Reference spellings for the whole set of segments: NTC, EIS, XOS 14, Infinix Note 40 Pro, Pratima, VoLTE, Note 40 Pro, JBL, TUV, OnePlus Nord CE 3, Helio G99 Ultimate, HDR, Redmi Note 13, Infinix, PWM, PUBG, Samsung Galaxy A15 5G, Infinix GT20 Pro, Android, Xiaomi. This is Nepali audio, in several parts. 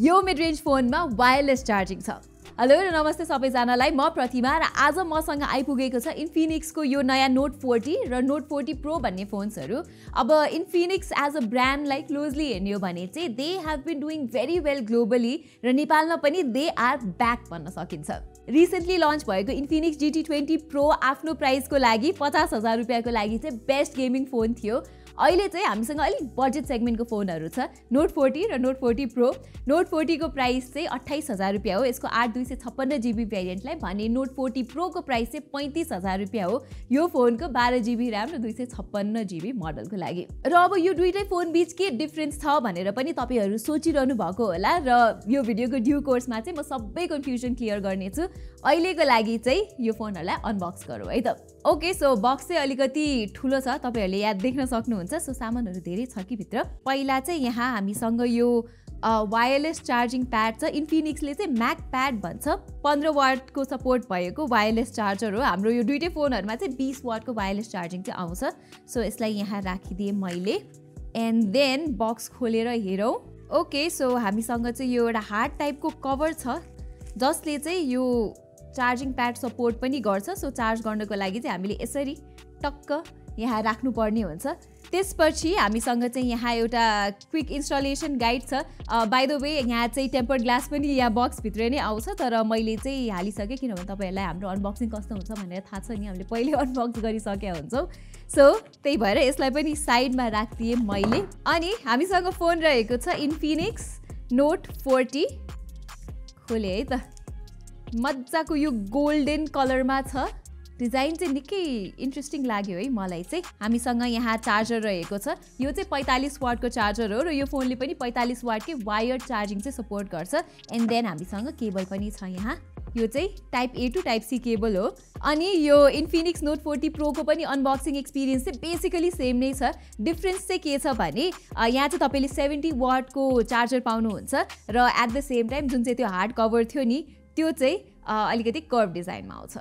यो मिड रेन्ज फोनमा वायरलेस चार्जिङ छ। हेलो र नमस्ते सबैजनालाई, म प्रतिमा र आज मसँग आइपुगेको छ इन्फिनिक्सको यो नयाँ नोट 40 र नोट 40 प्रो भन्ने फोन्सहरू। अब इन्फिनिक्स एज अ ब्रान्डलाई क्लोजली हेर्ने हो भने चाहिँ they have been doing very well globally र नेपालमा पनि दे आर ब्याक भन्न सकिन्छ। रिसेंटली लन्च भएको इन्फिनिक्स GT20 प्रो आफ्नो प्राइसको लागि 50,000 रुपैयाँको लागि चाहिँ बेस्ट गेमिङ फोन थियो। अहिले चाहिँ हामीसँग अलिक बजेट सेगमेन्टको फोनहरू छ नोट 40 र नोट 40 प्रो। नोट 40 को प्राइस चाहिँ 28,000 रुपैयाँ हो, यसको 8/256 GB भेरिएन्टलाई, भने नोट 40 प्रो को प्राइस चाहिँ 35,000 रुपैयाँ हो, यो फोनको 12 GB र्याम र 256 GB मोडलको लागि। र अब यो दुईटै फोन बीच के डिफ्रेन्स छ भनेर पनि तपाईहरू सोचिरहनु भएको होला र यो भिडियोको ड्यू कोर्समा चाहिँ म सबै कन्फ्युजन क्लियर गर्नेछु। अहिलेको लागि चाहिँ यो फोनहरूलाई अनबक्स गरौँ है त। ओके, सो बक्स चाहिँ अलिकति ठुलो छ, तपाईहरूले याद देख्न सक्नुहुन्छ। सो सामानहरू धेरै छ कि भित्र। पहिला चाहिँ यहाँ हामीसँग यो वायरलेस चार्जिङ प्याड छ। इन्फिनिक्सले चाहिँ म्याक प्याड भन्छ, 15 वाटको सपोर्ट भएको वायरलेस चार्जर हो। हाम्रो यो दुईटै फोनहरूमा चाहिँ 20 वाटको वायरलेस चार्जिङ चाहिँ आउँछ। सो यसलाई यहाँ राखिदिएँ मैले एन्ड देन बक्स खोलेर हेरौँ। ओके, सो हामीसँग चाहिँ यो एउटा हार्ड टाइपको कभर छ जसले चाहिँ यो चार्जिङ प्याड सपोर्ट पनि गर्छ। सो चार्ज गर्नको लागि चाहिँ हामीले यसरी टक्क यहाँ राख्नुपर्ने हुन्छ। त्यसपछि हामीसँग चाहिँ यहाँ एउटा क्विक इन्स्टलेसन गाइड छ। बाई द वे यहाँ चाहिँ टेम्पर्ड ग्लास पनि यहाँ बक्सभित्र नै आउँछ, तर मैले चाहिँ हालिसकेँ किनभने तपाईँहरूलाई हाम्रो अनबक्सिङ कस्तो हुन्छ भनेर थाहा छ नि, हामीले पहिले अनबक्स गरिसकेका हुन्छौँ। सो त्यही भएर यसलाई पनि साइडमा राखिदिएँ मैले। अनि हामीसँग फोन रहेको छ इन्फिनिक्स नोट 40। खोलेँ है त, मजाको यो गोल्डन कलरमा छ, डिजाइन चाहिँ निकै इन्ट्रेस्टिङ लाग्यो है मलाई चाहिँ। हामीसँग यहाँ चार्जर रहेको छ, यो चाहिँ 45 वाटको चार्जर हो र यो फोनले पनि 45 वाटकै वायर चार्जिङ चाहिँ सपोर्ट गर्छ। एन्ड देन हामीसँग केबल पनि छ यहाँ, यो चाहिँ type A to type C cable हो। अनि यो इन्फिनिक्स नोट 40 प्रोको पनि अनबक्सिङ एक्सपिरियन्स चाहिँ बेसिकली सेम नै छ। डिफ्रेन्स चाहिँ के छ भने यहाँ चाहिँ तपाईँले 70 वाटको चार्जर पाउनुहुन्छ र एट द सेम टाइम जुन चाहिँ त्यो हार्ड कभर थियो नि त्यो चाहिँ अलिकति कर्भ डिजाइनमा आउँछ।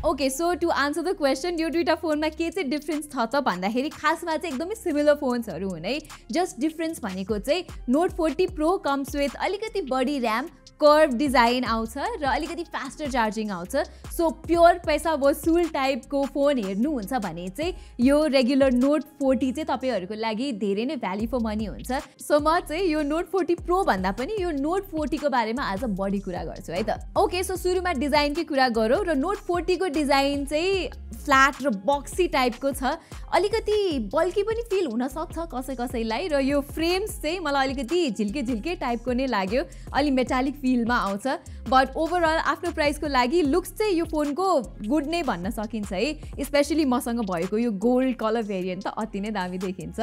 Okay, so to answer the question यो दुईवटा फोनमा के चाहिँ डिफ्रेन्स छ त भन्दाखेरि खासमा चाहिँ एकदमै सिमिलर फोन्सहरू हुने, जस्ट डिफ्रेन्स भनेको चाहिँ नोट 40 प्रो कम्स विथ अलिकति बढी ऱ्याम, कर्भ डिजाइन आउँछ र अलिकति फास्टर चार्जिङ आउँछ। सो प्योर पैसा वसुल टाइपको फोन हेर्नुहुन्छ भने चाहिँ यो रेगुलर नोट 40 चाहिँ तपाईँहरूको लागि धेरै नै भ्यालु फर मनी हुन्छ। सो म चाहिँ यो नोट 40 प्रो भन्दा पनि यो नोट 40 को बारेमा आज बढी कुरा गर्छु है त। ओके, सो सुरुमा डिजाइनकै कुरा गरौँ र नोट 40 को डिजाइन चाहिँ फ्ल्याट र बक्सी टाइपको छ, अलिकति बल्की पनि फिल हुनसक्छ कसै कसैलाई, र यो फ्रेम्स चाहिँ मलाई अलिकति झिल्के झिल्के टाइपको नै लाग्यो, अलि मेटालिक फिलमा आउँछ। बट ओभरअल आफ्नो प्राइसको लागि लुक्स चाहिँ यो फोनको गुड नै भन्न सकिन्छ है। स्पेसली मसँग भएको यो गोल्ड कलर भेरिएन्ट त अति नै दामी देखिन्छ,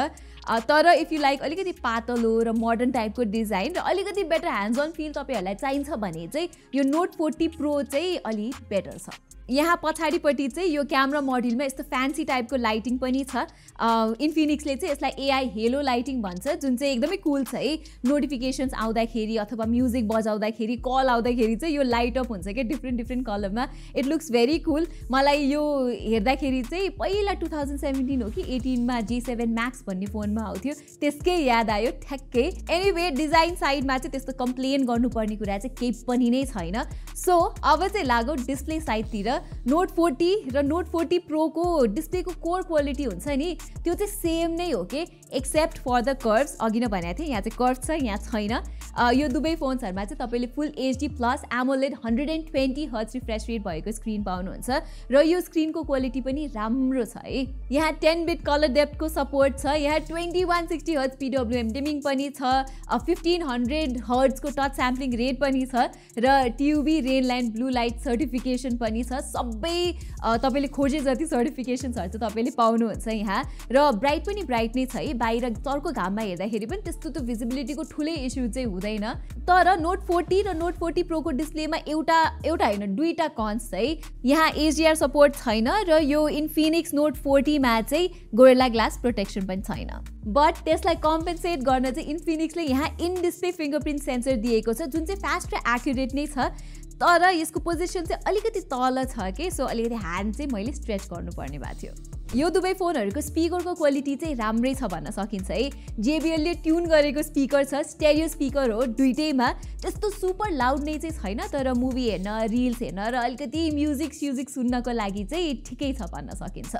तर इफ यु लाइक अलिकति पातलो र मोडर्न टाइपको डिजाइन र अलिकति बेटर ह्यान्ड्स अन फिल तपाईँहरूलाई चाहिन्छ भने चाहिँ यो नोट 40 प्रो चाहिँ अलि बेटर छ। यहाँ पछाडिपट्टि चाहिँ यो क्यामेरा मोड्युलमा यस्तो फ्यान्सी टाइपको लाइटिङ पनि छ। इन्फिनिक्सले चाहिँ यसलाई AI हेलो लाइटिङ भन्छ, जुन चाहिँ एकदमै कुल छ है। नोटिफिकेसन्स आउँदाखेरि अथवा म्युजिक बजाउँदाखेरि, कल आउँदाखेरि चाहिँ यो लाइट अप हुन्छ क्या डिफ्रेन्ट कलरमा। It looks very cool. मलाई यो हेर्दाखेरि चाहिँ पहिला 2017 हो कि 18 मा G7 Max भन्ने फोनमा आउँथ्यो त्यसकै याद आयो ठ्याक्कै। एनिवे डिजाइन साइडमा चाहिँ त्यस्तो कम्प्लेन गर्नुपर्ने कुरा चाहिँ केही पनि नै छैन। सो अब चाहिँ लागौ डिस्प्ले साइडतिर। नोट 40 र नोट 40 प्रो को डिस्प्ले को कोर क्वालिटी हुन्छ नि त्यो चाहिँ सेम नै हो कि, एक्सेप्ट फर द कर्व्स। अघि नै भनेको थिएँ यहाँ चाहिँ कर्भ छ, यहाँ छैन। यो दुवै फोन्सहरूमा चाहिँ तपाईँले full HD+ AMOLED 120 hertz refresh rate भएको स्क्रिन पाउनुहुन्छ र यो स्क्रिनको क्वालिटी पनि राम्रो छ है। यहाँ 10 बिट कलर डेप्थको सपोर्ट छ, यहाँ 2160 हर्ट्ज PWM डिमिङ पनि छ, 1500 हर्ट्जको टच स्याम्पलिङ रेट पनि छ र TUV Rheinland blue light certification पनि छ। सबै तपाईँले खोजे जति सर्टिफिकेसन्सहरू चाहिँ तपाईँले पाउनुहुन्छ यहाँ। र ब्राइट पनि ब्राइट नै छ है, बाहिर चर्को घाममा हेर्दाखेरि पनि त्यस्तो त्यो भिजिबिलिटीको ठुलै इस्यु चाहिँ हुँदैन। तर नोट 40 र नोट 40 प्रोको डिस्प्लेमा एउटा होइन दुईवटा कन्स चाहिँ, यहाँ HDR सपोर्ट छैन र यो इन्फिनिक्स नोट 40 मा चाहिँ गोरिल्ला ग्लास प्रोटेक्सन पनि छैन। बट त्यसलाई कम्पेन्सेट गर्न चाहिँ इन्फिनिक्सले यहाँ इन डिस्प्ले फिङ्गरप्रिन्ट सेन्सर दिएको छ, जुन चाहिँ फास्ट र एक्युरेट नै छ, तर यसको पोजिसन चाहिँ अलिकति तल छ कि। सो अलिकति ह्यान्ड चाहिँ मैले स्ट्रेच गर्नुपर्ने भएको थियो। यो दुबै फोनहरुको स्पिकरको क्वालिटी चाहिँ राम्रै छ भन्न सकिन्छ है। JBL ले ट्यून गरेको स्पिकर छ, स्टेरियो स्पिकर हो दुईटैमा, त्यस्तो सुपर लाउड नै चाहिँ छैन तर मुभी हेर्न, रील्स हेर्न र अलिकति म्युजिक स्युजिक सुन्नको लागि चाहिँ ठिकै छ भन्न सकिन्छ।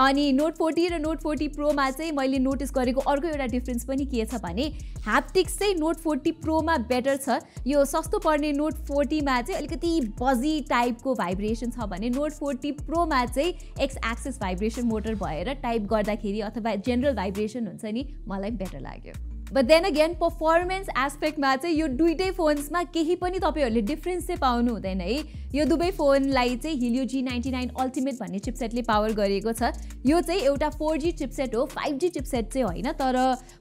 अनि नोट 40 र नोट 40 प्रो मा चाहिँ मैले नोटिस गरेको अर्को एउटा डिफरेन्स पनि के छ भने ह्याप्टिक्स चाहिँ नोट 40 प्रो मा बेटर छ। यो सस्तो पर्ने नोट 40 मा चाहिँ अलिकति बजी टाइपको भाइब्रेसन छ भने नोट 40 प्रो मा चाहिँ एक्स एक्सिस भाइब्रेसन मोटर भएर टाइप गर्दाखेरि अथवा जेनरल भाइब्रेसन हुन्छ नि, मलाई बेटर लाग्यो। But then again performance aspect में यो दुईटै फोन्स में केही पनि तपाईहरुले डिफरेन्स चाहिँ पाउनु हुँदैन है। यो दुबै फोनलाई चाहिँ Helio G99 Ultimate भन्ने चिपसेटले पावर गरेको छ। यो चाहिँ एउटा 4G चिपसेट हो, 5G चिपसेट चाहिँ होइन, तर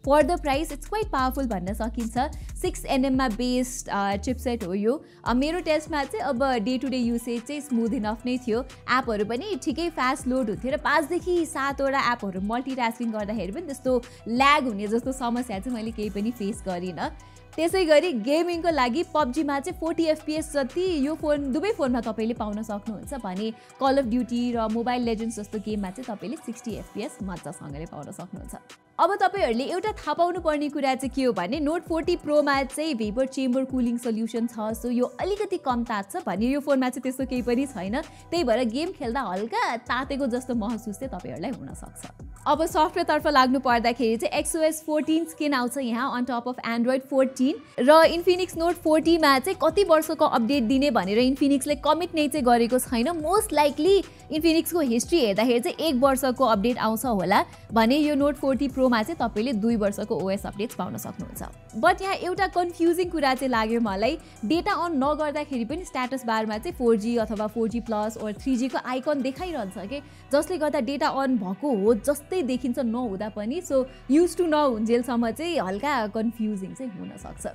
for the price it's quite powerful भन्न सकिन्छ। 6nm मा बेस्ड चिपसेट हो यो। मेरो टेस्टमा चाहिँ अब डे टु डे युसेज चाहिँ स्मुथ इनफ नै थियो, एपहरु पनि ठिकै फास्ट लोड हुन्थ्यो र 5 देखि 7 वटा एपहरु मल्टिटास्किङ गर्दाखेरि पनि त्यस्तो ल्याग हुने जस्तो समस्या चाहिँ मैले केही पनि फेस गरिन। त्यसैगरी गेमिङको लागि PUBG मा चाहिँ 40 FPS जति यो फोन दुबै फोनमा तपाईले पाउन सक्नुहुन्छ भने कल अफ ड्युटी र मोबाइल लेजेन्ड्स जस्तो गेममा चाहिँ तपाईले 60 FPS मजासँगले पाउन सक्नुहुन्छ। अब तपाईहरुले एउटा थाहा पाउनु पर्ने कुरा चाहिँ के हो भने नोट 40 प्रो मा चाहिँ भेपर चेम्बर कुलिङ सोल्युसन छ, सो यो अलिकति कम तात्छ भने यो फोनमा चाहिँ त्यस्तो केही पनि छैन, त्यही भएर गेम खेल्दा हल्का तातेको जस्तो महसुस चाहिँ तपाईहरुलाई हुन सक्छ। अब सफ्टवेयर तर्फ लाग्नु पर्दाखेरि चाहिँ XOS 14 स्किन आउँछ यहाँ अन टप अफ Android 14 र Infinix Note 40 मा चाहिँ कति वर्षको अपडेट दिने भनेर Infinix ले कमिट नै चाहिँ गरेको छैन। मोस्ट लाइकली Infinix को हिस्ट्री हेर्दाखेरि चाहिँ 1 वर्षको अपडेट आउँछ होला भने यो Note 40 Pro मा चाहिँ तपाईले 2 वर्षको OS अपडेट्स पाउन सक्नुहुन्छ। बट यहाँ एउटा कन्फ्युजिङ कुरा चाहिँ लाग्यो मलाई, डेटा अन नगर्दाखेरि पनि स्ट्याटस बारमा चाहिँ 4G अथवा 4G+ ओर 3G को आइकन देखाइरहन्छ के, जसले गर्दा डेटा अन भएको हो जस्तै देखिन्छ नहुँदा पनि। सो युज टु नहुन्जेलसम्म चाहिँ हल्का कन्फ्युजिङ चाहिँ हुन सक्छ।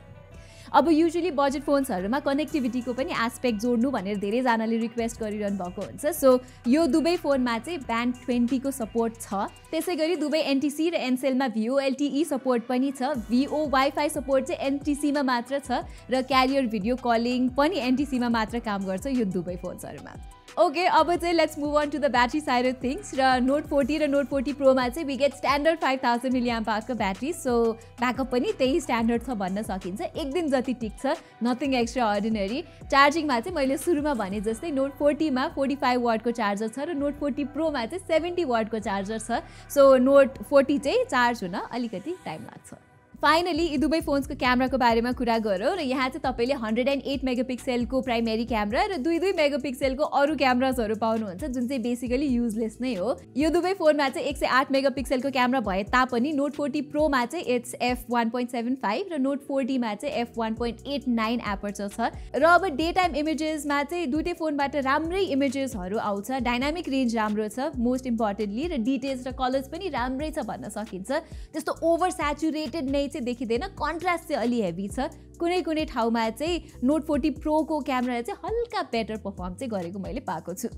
अब युजुअली बजेट फोन्सहरुमा कनेक्टिभिटीको पनि एस्पेक्ट जोड्नु भनेर धेरैजनाले रिक्वेस्ट गरिरहनु भएको हुन्छ। सो यो दुबै फोनमा चाहिँ ब्यान्ड 20 को सपोर्ट छ। त्यसैगरी दुबै NTC र एनसेलमा VoLTE सपोर्ट पनि छ। VO वाइफाई सपोर्ट चाहिँ NTC मा मात्र छ र क्यारियर भिडियो कलिङ पनि NTC मा मात्र काम गर्छ यो दुबै फोन्सहरुमा। Okay, अब चाहिँ let's move on to the battery side of things. र नोट 40 र नोट 40 प्रो मा चाहिँ वी गेट स्टैंडर्ड 5000 mAh को बैट्री, सो बैकअप पनि त्यही स्टैंडर्ड छ भन्न सकिन्छ। 1 दिन जति टिक्छ, नथिङ एक्स्ट्रा अर्डिनरी। चार्जिङ मा चाहिँ मैले सुरुमा भने जस्तै नोट 40 मा 45W को चार्जर छ र नोट 40 प्रो मा चाहिँ 70W को चार्जर छ। सो नोट 40 चाहिँ चार्ज हुन अलिकति टाइम लाग्छ। फाइनली यी दुबै फोन्सको क्यामेराको बारेमा कुरा गरौँ र यहाँ चाहिँ तपाईले 108 मेगापिक्सलको प्राइमेरी क्यामेरा र 2 मेगापिक्सलको अरु क्यामेराजहरु पाउनुहुन्छ जुन चाहिँ बेसिकली युजलेस नै हो। यो दुबै फोनमा चाहिँ 108 मेगापिक्सलको क्यामेरा भए तापनि नोट 40 प्रो मा चाहिँ इट्स f/1.75 र नोट 40 मा चाहिँ f/1.89 एपर्चर छ। र अब डे टाइम इमेजेसमा चाहिँ दुईटै फोनबाट राम्रै इमेजेसहरु आउँछ, डायनामिक रेन्ज राम्रो छ मोस्ट इम्पोर्टेन्टली, र डिटेल्स र कलर्स पनि राम्रै छ भन्न सकिन्छ। त्यस्तो ओभर स्याचुरेटेड नै देखिदैन, कन्ट्रास्ट चाहिँ अलि हेभी छ। कुनै कुनै ठाउँमा चाहिँ नोट 40 प्रो को क्यामेरा चाहिँ हल्का बेटर पर्फर्म चाहिँ गरेको मैले पाएको छु।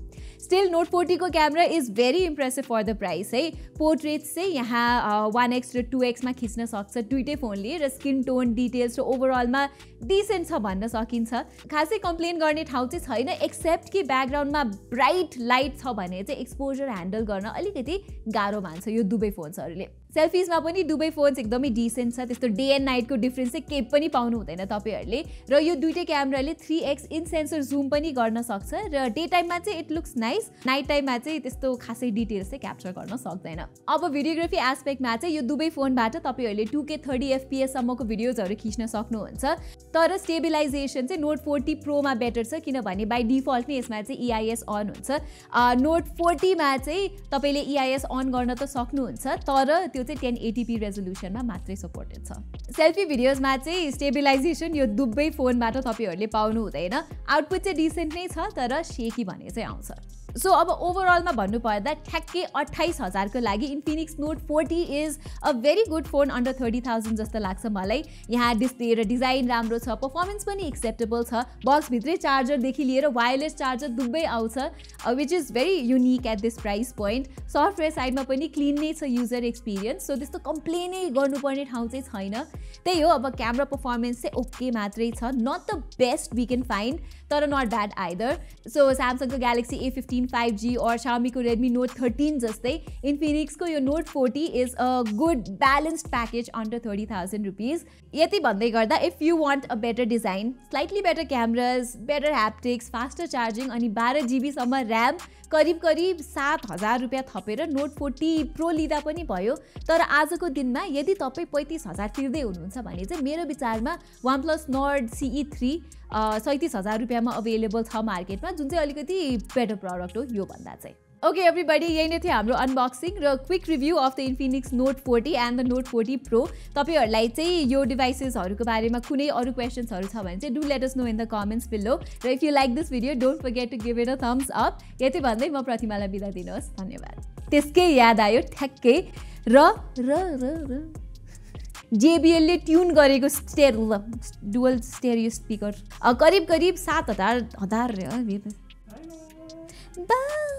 स्टिल नोट 40 को camera is very impressive for the price है। पोर्ट्रेट्स चाहिँ यहाँ 1x र 2x मा खिच्न सक्छ दुईटै फोनले र स्किन टोन, डिटेल्स र ओभरअलमा डिसेन्ट छ भन्न सकिन्छ। खासै कम्प्लेन गर्ने ठाउँ चाहिँ छैन एक्सेप्ट कि ब्याकग्राउन्डमा ब्राइट लाइट छ भने चाहिँ एक्सपोजर ह्यान्डल गर्न अलिकति गाह्रो मान्छ यो दुबै फोन्सहरुले। सेल्फिजमा पनि दुबै फोन्स एकदमै डिसेन्ट छ, त्यस्तो डे एन्ड नाइटको डिफरेन्स चाहिँ केही पनि पाउनु हुँदैन तपाईहरुले। र यो दुईटै क्यामेराले 3x इन सेन्सर जुम पनि गर्न सक्छ र डे टाइममा चाहिँ इट लुक्स नाइस, नाइट टाइममा चाहिँ त्यस्तो खासै डिटेल्स चाहिँ क्याप्चर गर्न सक्दैन। अब भिडियोग्राफी एस्पेक्टमा चाहिँ यो दुबै फोनबाट तपाईहरुले 2K 30 FPS सम्मको भिडियोजहरु खिच्न सक्नुहुन्छ, तर स्टेबिलाइजेसन चाहिँ नोट 40 प्रो मा बेटर छ किनभने बाइ डिफल्ट नै यसमा चाहिँ EIS अन हुन्छ। नोट 40 मा चाहिँ तपाईले EIS अन गर्न त सक्नुहुन्छ तर त्यो चाहिँ 1080p रेजोल्युसन मा मात्रै सपोर्टेड छ। सेल्फी भिडियोज मा चाहिँ स्टेबिलाइजेसन यो दुबै फोनबाट तपाईहरुले पाउनु हुँदैन। आउटपुट चाहिँ डिसेन्ट नै छ तर शेकी भने चाहिँ आउँछ। सो अब ओभरअलमा भन्नुपर्दा ठ्याक्कै 28000 को लागि Infinix Note 40 is a very good phone under 30000 जस्तो लाग्छ मलाई। यहाँ डिस्प्ले र डिजाइन राम्रो छ, पर्फर्मेन्स पनि एक्सेप्टेबल छ, बक्सभित्रै चार्जरदेखि लिएर वायरलेस चार्जर दुबै आउँछ which is very unique at this price point. Software साइडमा पनि क्लिन नै छ युजर एक्सपिरियन्स, सो त्यस्तो कम्प्लेनै गर्नुपर्ने ठाउँ चाहिँ छैन। त्यही हो, अब क्यामेरा पर्फर्मेन्स चाहिँ ओके मात्रै छ, not the best we can find तर not bad either. So Samsung को Galaxy A15 5G और Xiaomi को Redmi Note 13 जस्तै Infinix को यो Note 40 is a good balanced package under ₹30,000. यति भन्दै गर्दा if you want a better design, slightly better cameras, better haptics, faster charging अनि 12GB सम्म RAM करीब करीब ₹7,000 थपेर Note 40 Pro लिदा पनि भयो. तर आजको दिनमा यदि तपाई 35,000 तिर्दै हुनुहुन्छ भने चाहिँ मेरो विचारमा OnePlus Nord CE 3 ₹37,000 में अवेलेबल छ मार्केट में, जुन अलिकति बेटर प्रोडक्ट हो यो भन्दा चाहिँ. ओके एभ्रीबडी, यही नै थियो हाम्रो अनबक्सिङ र quick review of the Infinix Note 40 and the Note 40 Pro. तपाईहरुलाई चाहिँ यो डिभाइसेसहरुको बारेमा कुनै अरु क्वेशन्सहरु छ भने चाहिँ do let us know in the comments below. र if you like this video don't forget to give it a thumbs up. यति भन्दै म प्रतिमालाई बिदा दिनुहोस्. धन्यवाद. त्यसकै याद आयो ठ्याक्कै र JBL ले ट्यून गरेको डुअल स्टेरियो स्पीकर करीब करीब 7,000 बा